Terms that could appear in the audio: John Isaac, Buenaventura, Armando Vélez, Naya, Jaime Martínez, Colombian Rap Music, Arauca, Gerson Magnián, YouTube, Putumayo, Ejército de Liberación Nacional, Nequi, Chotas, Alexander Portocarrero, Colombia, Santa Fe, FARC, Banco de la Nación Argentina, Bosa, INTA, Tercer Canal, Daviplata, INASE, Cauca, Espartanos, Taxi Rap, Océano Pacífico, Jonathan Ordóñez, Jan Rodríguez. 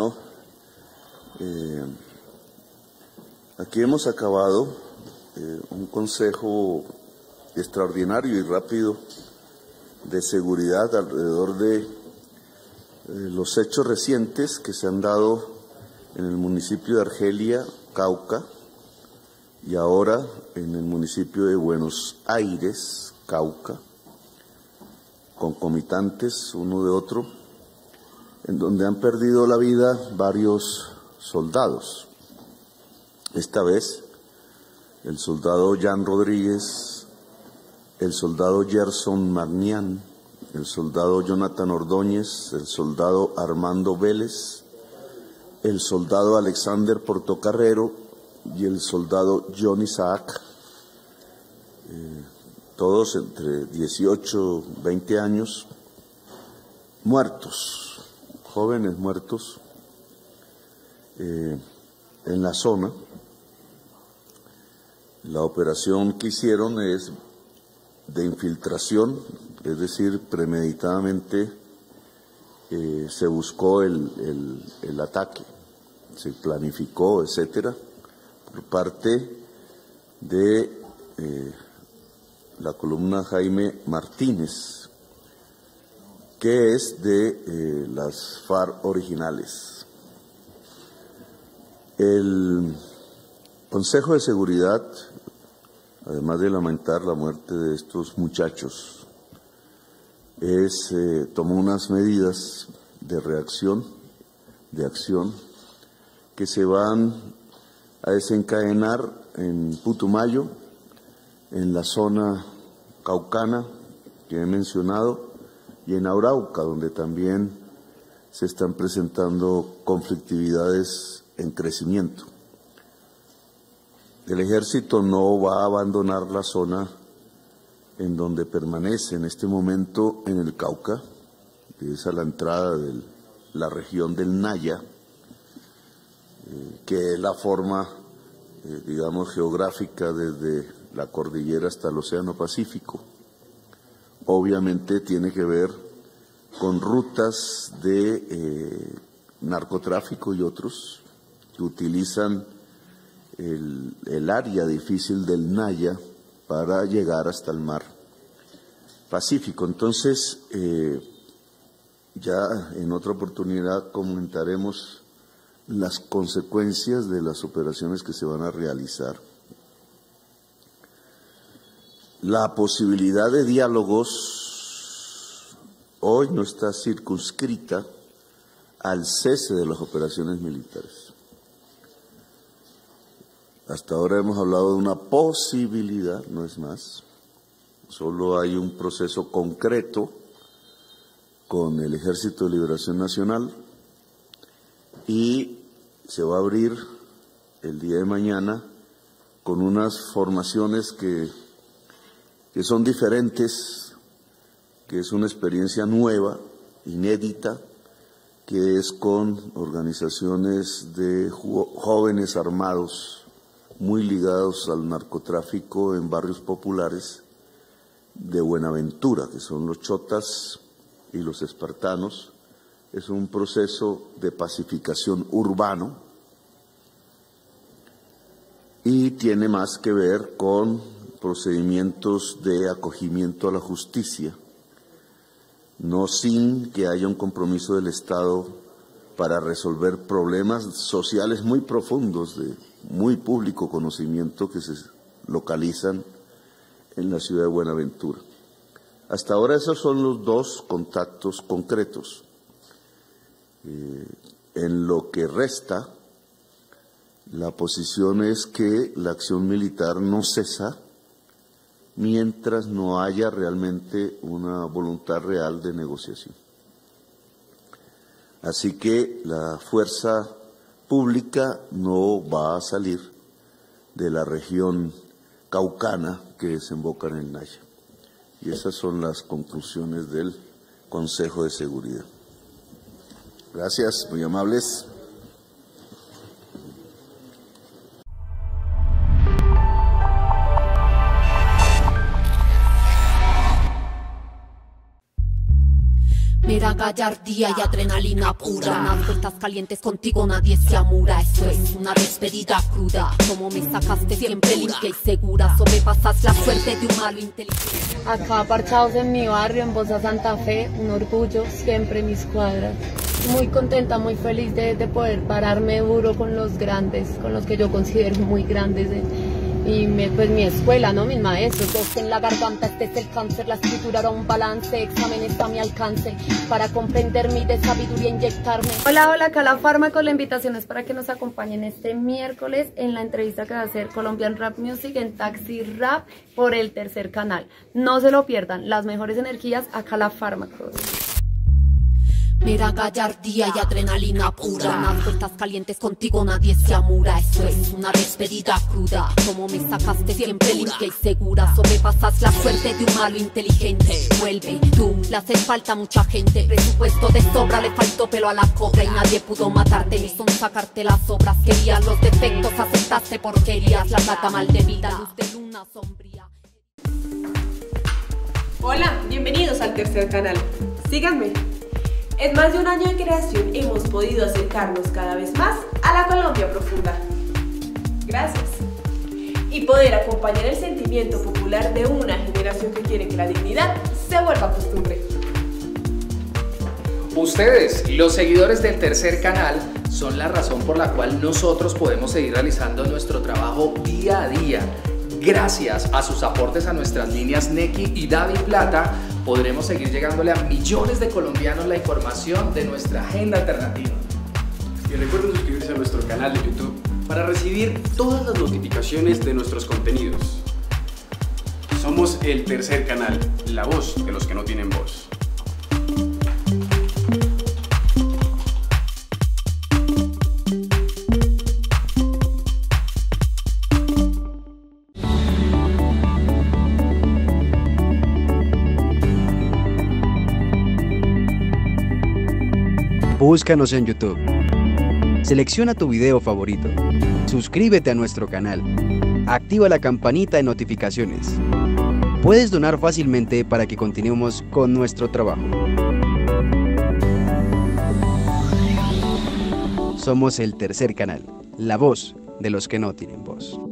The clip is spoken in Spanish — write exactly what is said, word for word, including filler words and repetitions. ¿no? Eh, aquí hemos acabado eh, un consejo extraordinario y rápido de seguridad alrededor de eh, los hechos recientes que se han dado en el municipio de Argelia, Cauca, y ahora en el municipio de Buenos Aires, Cauca, concomitantes uno de otro, en donde han perdido la vida varios soldados. Esta vez, el soldado Jan Rodríguez, el soldado Gerson Magnián, el soldado Jonathan Ordóñez, el soldado Armando Vélez, el soldado Alexander Portocarrero y el soldado John Isaac, eh, todos entre dieciocho y veinte años, muertos, jóvenes muertos, eh, en la zona. La operación que hicieron es de infiltración, es decir, premeditadamente eh, se buscó el, el, el ataque, se planificó, etcétera, por parte de eh, la columna Jaime Martínez, que es de eh, las FARC originales. El Consejo de Seguridad, además de lamentar la muerte de estos muchachos, es, eh, tomó unas medidas de reacción, de acción, que se van a desencadenar en Putumayo, en la zona caucana que he mencionado, y en Arauca, donde también se están presentando conflictividades en crecimiento. El ejército no va a abandonar la zona en donde permanece en este momento en el Cauca, que es a la entrada de la región del Naya, que es la forma, eh, digamos, geográfica desde la cordillera hasta el Océano Pacífico. Obviamente tiene que ver con rutas de eh, narcotráfico y otros que utilizan el, el área difícil del Naya para llegar hasta el mar Pacífico. Entonces, eh, ya en otra oportunidad comentaremos las consecuencias de las operaciones que se van a realizar. La posibilidad de diálogos hoy no está circunscrita al cese de las operaciones militares. Hasta ahora hemos hablado de una posibilidad, no es más. Solo hay un proceso concreto con el Ejército de Liberación Nacional y se va a abrir el día de mañana con unas formaciones que, que son diferentes, que es una experiencia nueva, inédita, que es con organizaciones de jóvenes armados muy ligados al narcotráfico en barrios populares de Buenaventura, que son los Chotas y los Espartanos. Es un proceso de pacificación urbano y tiene más que ver con procedimientos de acogimiento a la justicia, no sin que haya un compromiso del Estado para resolver problemas sociales muy profundos de muy público conocimiento que se localizan en la ciudad de Buenaventura. Hasta ahora esos son los dos contactos concretos. Eh, en lo que resta, la posición es que la acción militar no cesa mientras no haya realmente una voluntad real de negociación. Así que la fuerza pública no va a salir de la región caucana que desemboca en el Naya. Y esas son las conclusiones del Consejo de Seguridad. Gracias, muy amables. Mira pura gallardía y adrenalina pura. Unas vueltas calientes contigo nadie se amura. Eso es una despedida cruda. Como me sacaste siempre limpia y segura, sobrepasas la suerte de un malo inteligente. Acá apartados en mi barrio, en Bosa, Santa Fe, un orgullo siempre mis cuadras. Muy contenta, muy feliz de, de poder pararme duro con los grandes, con los que yo considero muy grandes. Eh. Y me, pues mi escuela, ¿no? Mis maestros. Dos en la garganta, este es el cáncer. La escritura era un balance, examen está a mi alcance para comprenderme y de sabiduría inyectarme. Hola, hola, acá la Fármaco. La invitación es para que nos acompañen este miércoles en la entrevista que va a hacer Colombian Rap Music en Taxi Rap por el Tercer Canal. No se lo pierdan, las mejores energías acá la Fármaco. Mera gallardía y adrenalina pura. Unas vueltas calientes contigo nadie se amura. Eso es una despedida cruda. Como me sacaste siempre limpia y segura, sobrepasas la suerte de un malo inteligente. Vuelve tú, le hace falta mucha gente. Presupuesto de sobra, le faltó pelo a la cobra. Y nadie pudo matarte, ni son sacarte las obras. Querías los defectos, aceptaste porquerías. La plata mal de vida, luz de luna sombría. Hola, bienvenidos al Tercer Canal. Síganme. En más de un año de creación hemos podido acercarnos cada vez más a la Colombia profunda. Gracias. Y poder acompañar el sentimiento popular de una generación que quiere que la dignidad se vuelva costumbre. Ustedes, los seguidores del Tercer Canal, son la razón por la cual nosotros podemos seguir realizando nuestro trabajo día a día. Gracias a sus aportes a nuestras líneas Nequi y Daviplata, podremos seguir llegándole a millones de colombianos la información de nuestra agenda alternativa. Y recuerden suscribirse a nuestro canal de YouTube para recibir todas las notificaciones de nuestros contenidos. Somos el Tercer Canal, la voz de los que no tienen voz. Búscanos en YouTube, selecciona tu video favorito, suscríbete a nuestro canal, activa la campanita de notificaciones. Puedes donar fácilmente para que continuemos con nuestro trabajo. Somos el Tercer Canal, la voz de los que no tienen voz.